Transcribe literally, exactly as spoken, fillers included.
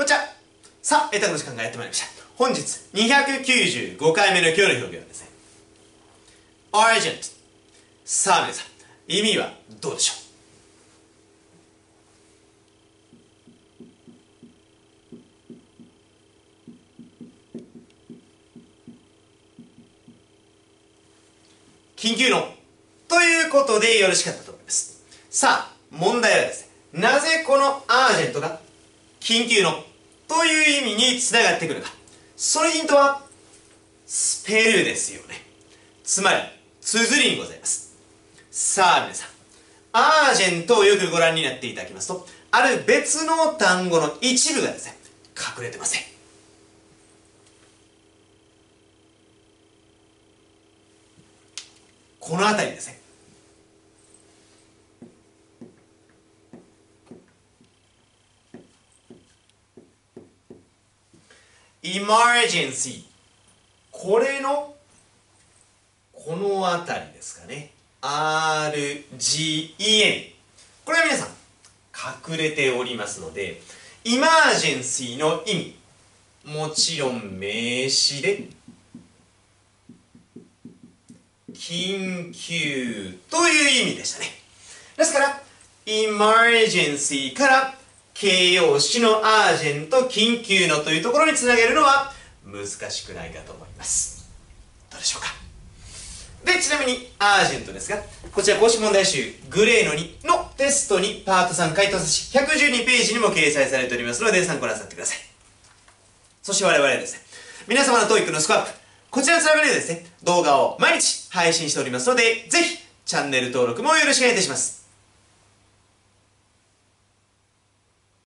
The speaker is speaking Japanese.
こんにちは。さあ、エタの時間がやってまいりました。本日にひゃくきゅうじゅうごかいめの今日の表現はですね、Urgent。さあ皆さん、意味はどうでしょう？緊急のということでよろしかったと思います。さあ、問題はですね、なぜこのUrgentが緊急のという意味につながってくるか。そのヒントは、スペルですよね。つまり、綴りにございます。さあ皆さん、アージェントをよくご覧になっていただきますと、ある別の単語の一部がですね、隠れてません。この辺りですね。emergency これのこの辺りですかね。 アールジーイーエヌ これは皆さん隠れておりますので、 emergency の意味もちろん名詞で緊急という意味でしたね。ですから emergency から形容詞のアージェント、緊急のというところにつなげるのは難しくないかと思います。どうでしょうか。で、ちなみにアージェントですが、こちら公式問題集グレーのにのテストにパートさん回答冊子ひゃくじゅうにページにも掲載されておりますので、参考になさってください。そして我々はですね、皆様のトーイックのスコアップ、こちらのつながりでですね、動画を毎日配信しておりますので、ぜひチャンネル登録もよろしくお願いいたします。